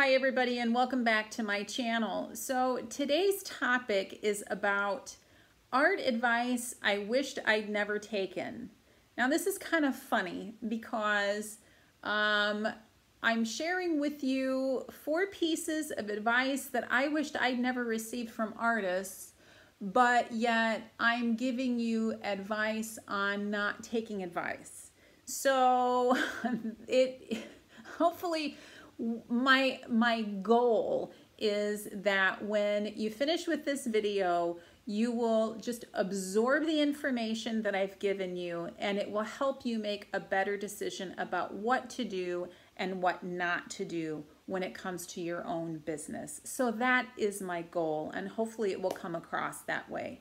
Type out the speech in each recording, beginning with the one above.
Hi everybody, and welcome back to my channel. So today's topic is about art advice I wished I'd never taken. Now this is kind of funny because I'm sharing with you 4 pieces of advice that I wished I'd never received from artists, but yet I'm giving you advice on not taking advice. So hopefully my goal is that when you finish with this video, you will just absorb the information that I've given you, and it will help you make a better decision about what to do and what not to do when it comes to your own business. So that is my goal, and hopefully it will come across that way.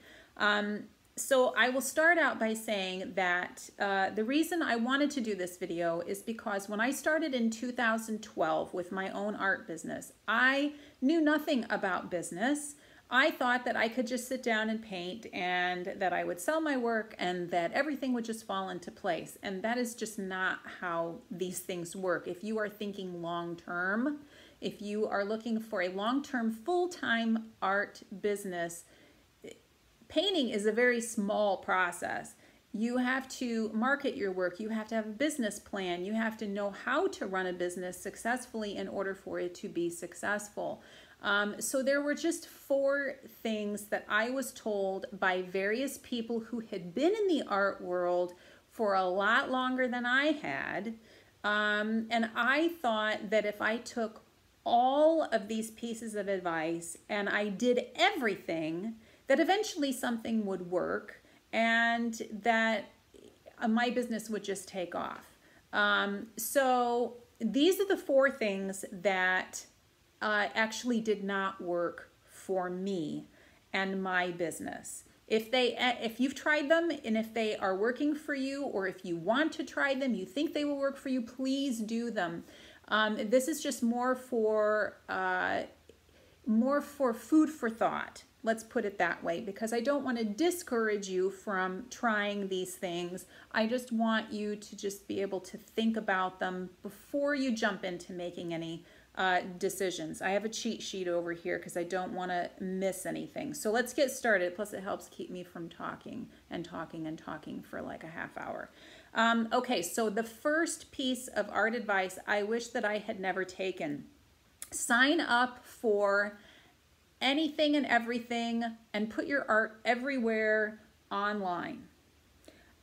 So I will start out by saying that the reason I wanted to do this video is because when I started in 2012 with my own art business, I knew nothing about business. I thought that I could just sit down and paint and that I would sell my work and that everything would just fall into place. And that is just not how these things work. If you are thinking long-term, if you are looking for a long-term full-time art business, painting is a very small process. You have to market your work. You have to have a business plan. You have to know how to run a business successfully in order for it to be successful. So there were just 4 things that I was told by various people who had been in the art world for a lot longer than I had. And I thought that if I took all of these pieces of advice and I did everything, that eventually something would work and that my business would just take off. So these are the 4 things that actually did not work for me and my business. If you've tried them and if they are working for you, or if you want to try them, you think they will work for you, please do them. This is just more for food for thought. Let's put it that way, because I don't want to discourage you from trying these things. I just want you to just be able to think about them before you jump into making any decisions. I have a cheat sheet over here because I don't want to miss anything. So let's get started. Plus it helps keep me from talking and talking and talking for like a half hour. Okay, so the first piece of art advice I wish that I had never taken. Sign up for anything and everything and put your art everywhere online.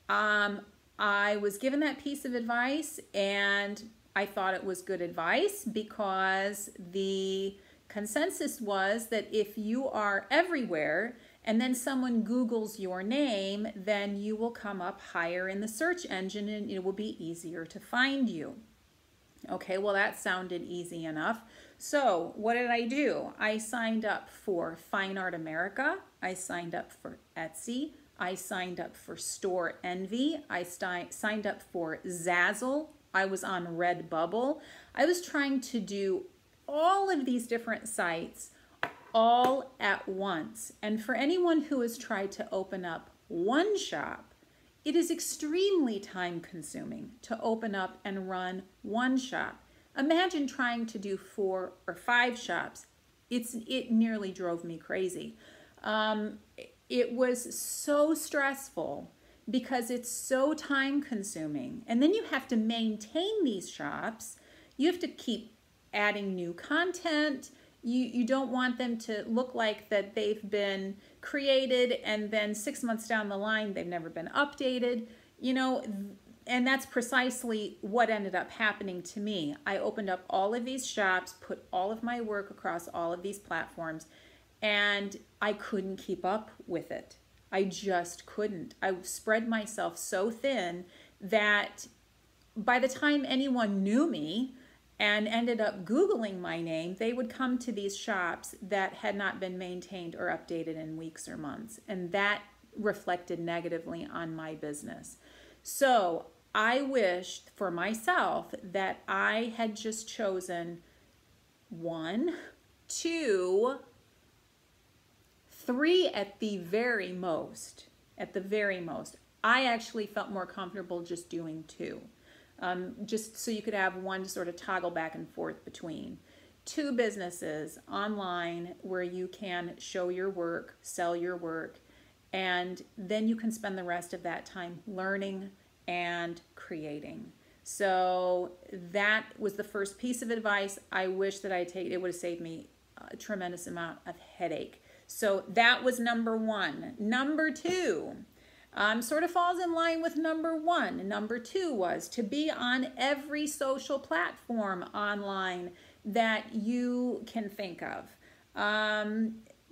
I was given that piece of advice and I thought it was good advice because the consensus was that if you are everywhere and then someone Googles your name, then you will come up higher in the search engine and it will be easier to find you. Okay, well that sounded easy enough. So what did I do? I signed up for Fine Art America. I signed up for Etsy. I signed up for Store Envy. I signed up for Zazzle. I was on Redbubble. I was trying to do all of these different sites all at once. And for anyone who has tried to open up one shop, it is extremely time-consuming to open up and run one shop. Imagine trying to do 4 or 5 shops. It nearly drove me crazy. It was so stressful because it's so time-consuming. And then you have to maintain these shops. You have to keep adding new content. You don't want them to look like that they've been created and then 6 months down the line they've never been updated, you know, and that's precisely what ended up happening to me. I opened up all of these shops, put all of my work across all of these platforms, and I couldn't keep up with it. I just couldn't. I spread myself so thin that by the time anyone knew me and ended up Googling my name, they would come to these shops that had not been maintained or updated in weeks or months. And that reflected negatively on my business. So I wished for myself that I had just chosen 1, 2, 3 at the very most. At the very most. I actually felt more comfortable just doing 2. Just so you could have one to sort of toggle back and forth between. two businesses online where you can show your work, sell your work, and then you can spend the rest of that time learning and creating. So that was the first piece of advice I wish that I take. It would have saved me a tremendous amount of headache. So that was number one. Number two, sort of falls in line with number one. Number two was to be on every social platform online that you can think of.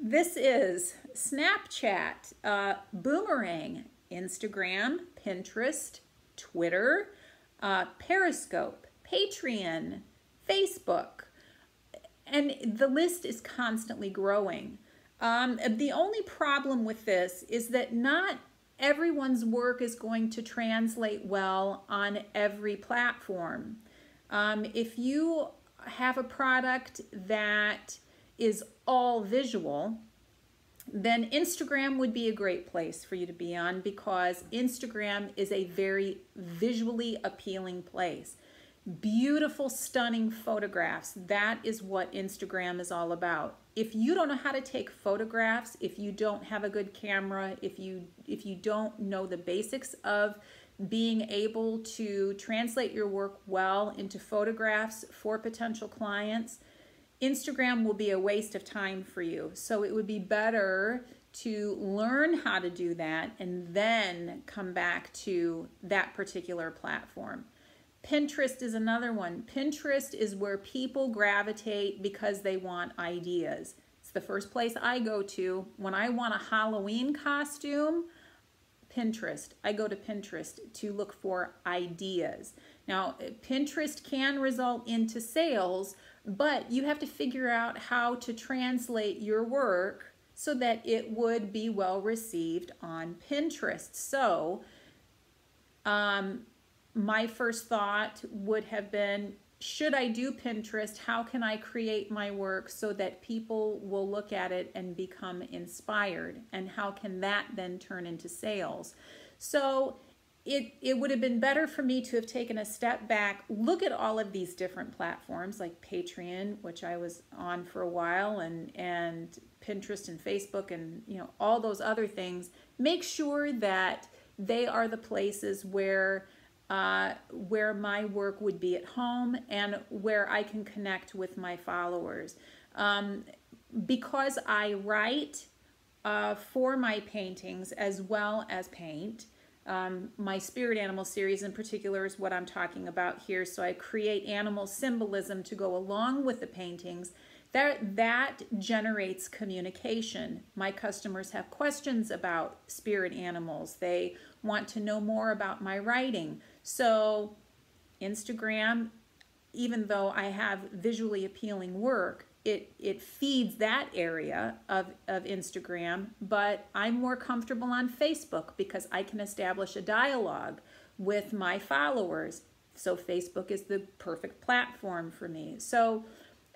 This is Snapchat, Boomerang, Instagram, Pinterest, Twitter, Periscope, Patreon, Facebook, and the list is constantly growing. The only problem with this is that not everyone's work is going to translate well on every platform. If you have a product that is all visual, then Instagram would be a great place for you to be on, because Instagram is a very visually appealing place. Beautiful, stunning photographs. That is what Instagram is all about. If you don't know how to take photographs, if you don't have a good camera, if you don't know the basics of being able to translate your work well into photographs for potential clients, Instagram will be a waste of time for you. So it would be better to learn how to do that and then come back to that particular platform. Pinterest is another one. Pinterest is where people gravitate because they want ideas. It's the first place I go to. When I want a Halloween costume, Pinterest. I go to Pinterest to look for ideas. Now, Pinterest can result into sales, but you have to figure out how to translate your work so that it would be well received on Pinterest. So, my first thought would have been, should I do Pinterest? How can I create my work so that people will look at it and become inspired? And how can that then turn into sales? So it would have been better for me to have taken a step back, look at all of these different platforms like Patreon, which I was on for a while, and Pinterest and Facebook and, you know, all those other things. Make sure that they are the places where my work would be at home and where I can connect with my followers. Because I write for my paintings as well as paint, my spirit animal series in particular is what I'm talking about here. So I create animal symbolism to go along with the paintings. That generates communication. My customers have questions about spirit animals. They want to know more about my writing. So Instagram, even though I have visually appealing work, it feeds that area of Instagram, but I'm more comfortable on Facebook because I can establish a dialogue with my followers. So Facebook is the perfect platform for me. So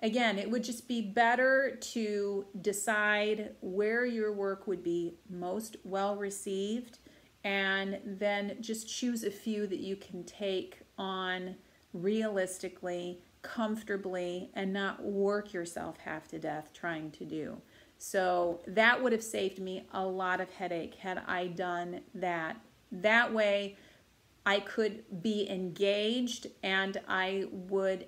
again, it would just be better to decide where your work would be most well received, and then just choose a few that you can take on realistically, comfortably, and not work yourself half to death trying to do. So that would have saved me a lot of headache had I done that. That way, I could be engaged, and I would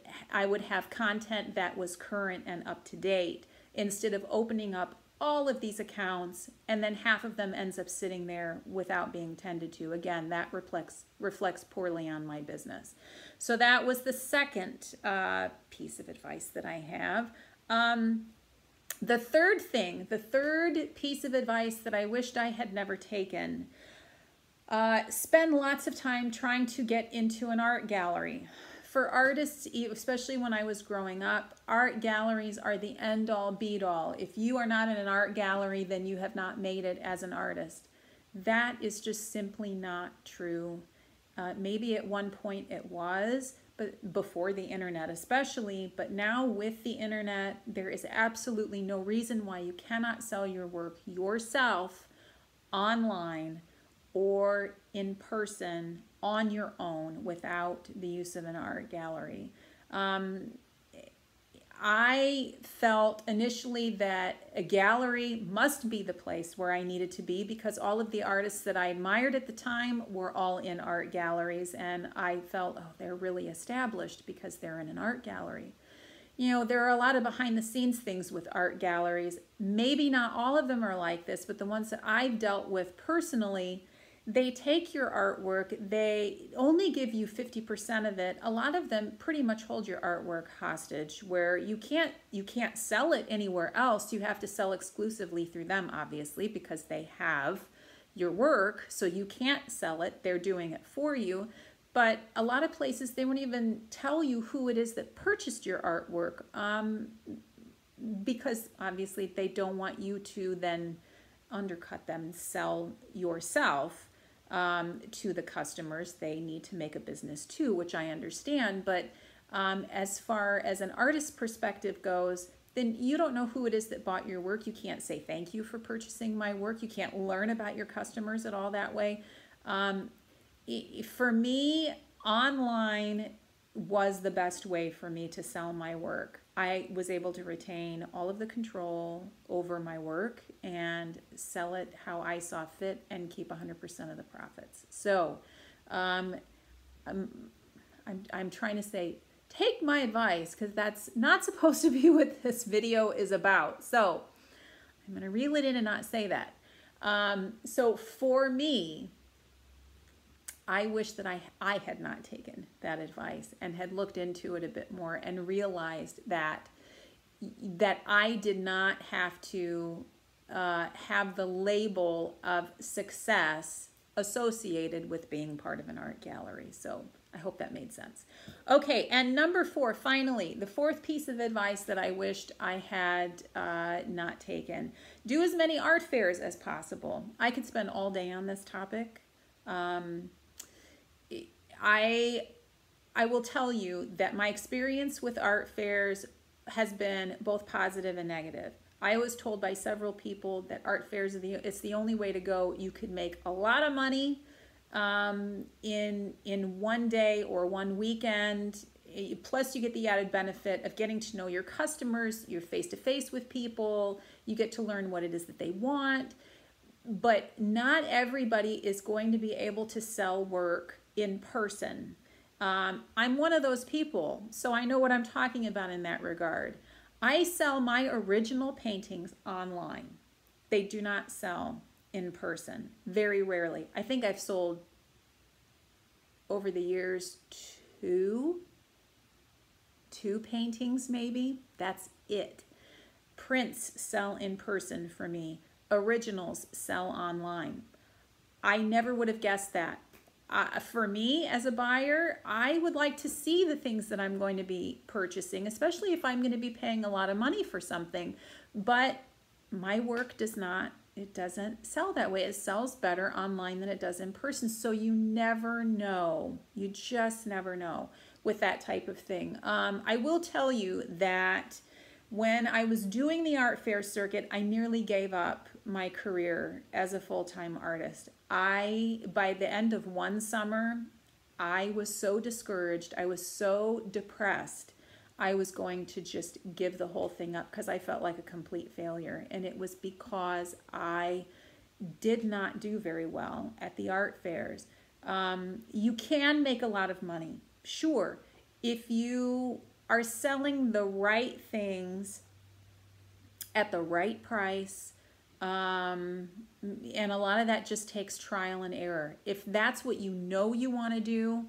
have content that was current and up to date, instead of opening up all of these accounts and then half of them ends up sitting there without being tended to. Again, that reflects poorly on my business. So that was the second piece of advice that I have. The third piece of advice that I wished I had never taken. Spend lots of time trying to get into an art gallery. For artists, especially when I was growing up, art galleries are the end-all, be-all. If you are not in an art gallery, then you have not made it as an artist. That is just simply not true. Maybe at one point it was, but before the internet especially, but now with the internet, there is absolutely no reason why you cannot sell your work yourself online or in person on your own without the use of an art gallery. I felt initially that a gallery must be the place where I needed to be, because all of the artists that I admired at the time were all in art galleries, and I felt, oh, they're really established because they're in an art gallery. You know, there are a lot of behind the scenes things with art galleries. Maybe not all of them are like this, but the ones that I've dealt with personally, they take your artwork, they only give you 50% of it. A lot of them pretty much hold your artwork hostage, where you can't sell it anywhere else. You have to sell exclusively through them, obviously, because they have your work, so you can't sell it. They're doing it for you. But a lot of places, they won't even tell you who it is that purchased your artwork, because obviously they don't want you to then undercut them and sell yourself to the customers. They need to make a business too, which I understand, but as far as an artist's perspective goes, then you don't know who it is that bought your work. You can't say thank you for purchasing my work. You can't learn about your customers at all that way. For me, online was the best way for me to sell my work. I was able to retain all of the control over my work and sell it how I saw fit and keep 100% of the profits. So I'm trying to say, take my advice, because that's not supposed to be what this video is about. So I'm going to reel it in and not say that. So for me, I wish that I had not taken that advice and had looked into it a bit more and realized that I did not have to have the label of success associated with being part of an art gallery. So I hope that made sense. Okay, and number four, finally, the fourth piece of advice that I wished I had not taken. Do as many art fairs as possible. I could spend all day on this topic. I will tell you that my experience with art fairs has been both positive and negative. I was told by several people that art fairs are it's the only way to go. You could make a lot of money in one day or one weekend. Plus, you get the added benefit of getting to know your customers. You're face-to-face with people. You get to learn what it is that they want. But not everybody is going to be able to sell work in person. I'm one of those people, so I know what I'm talking about in that regard. I sell my original paintings online. They do not sell in person, very rarely. I think I've sold over the years two paintings maybe. That's it. Prints sell in person for me. Originals sell online. I never would have guessed that. For me as a buyer, I would like to see the things that I'm going to be purchasing, especially if I'm going to be paying a lot of money for something. But my work doesn't sell that way. It sells better online than it does in person. So you never know. You just never know with that type of thing. I will tell you that when I was doing the art fair circuit, I nearly gave up my career as a full-time artist. By the end of one summer, I was so discouraged. I was so depressed. I was going to just give the whole thing up because I felt like a complete failure. And it was because I did not do very well at the art fairs. You can make a lot of money, sure, if you are selling the right things at the right price, and a lot of that just takes trial and error. If that's what you know you want to do,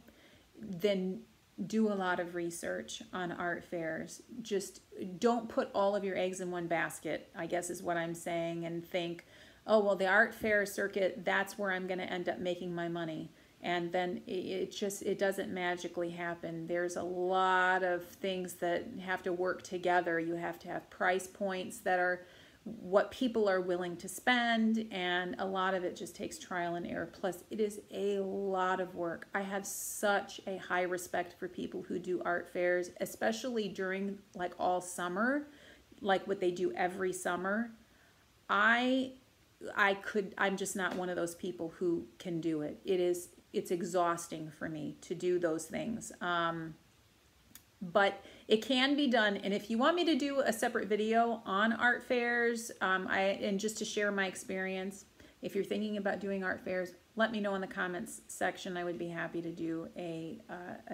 then do a lot of research on art fairs. Just don't put all of your eggs in one basket, I guess is what I'm saying, and think, oh, well, the art fair circuit, that's where I'm going to end up making my money. And then it doesn't magically happen. There's a lot of things that have to work together. You have to have price points that are what people are willing to spend, and a lot of it just takes trial and error. Plus, it is a lot of work. I have such a high respect for people who do art fairs, especially during like all summer, like what they do every summer. I'm just not one of those people who can do it. It's exhausting for me to do those things. but it can be done. And if you want me to do a separate video on art fairs, and just to share my experience, if you're thinking about doing art fairs, let me know in the comments section. I would be happy to do a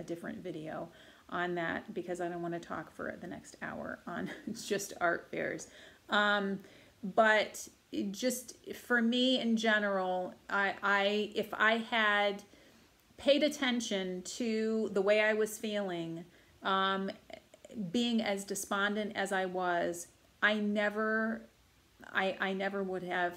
different video on that, because I don't want to talk for the next hour on just art fairs. But just for me in general, if I had paid attention to the way I was feeling, being as despondent as I was, I never would have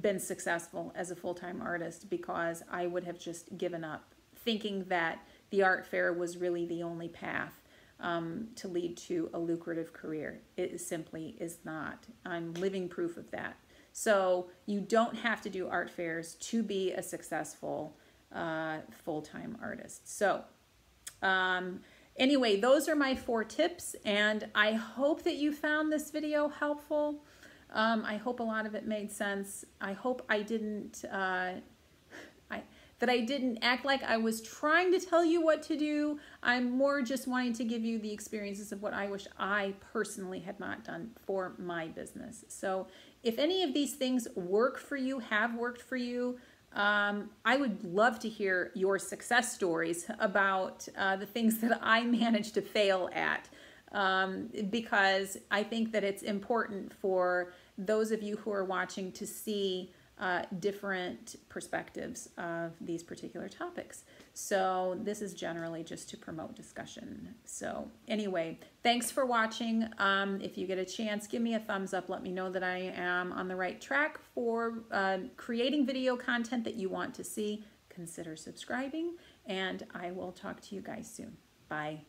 been successful as a full-time artist, because I would have just given up, thinking that the art fair was really the only path to lead to a lucrative career. It simply is not. I'm living proof of that. So you don't have to do art fairs to be a successful full-time artist. So anyway, those are my 4 tips, and I hope that you found this video helpful. I hope a lot of it made sense. I hope I didn't that I didn't act like I was trying to tell you what to do. I'm more just wanting to give you the experiences of what I wish I personally had not done for my business. So if any of these things work for you, have worked for you, I would love to hear your success stories about the things that I managed to fail at, because I think that it's important for those of you who are watching to see different perspectives of these particular topics. So this is generally just to promote discussion. So anyway, thanks for watching. If you get a chance, give me a thumbs up. Let me know that I am on the right track for creating video content that you want to see. Consider subscribing, and I will talk to you guys soon. Bye.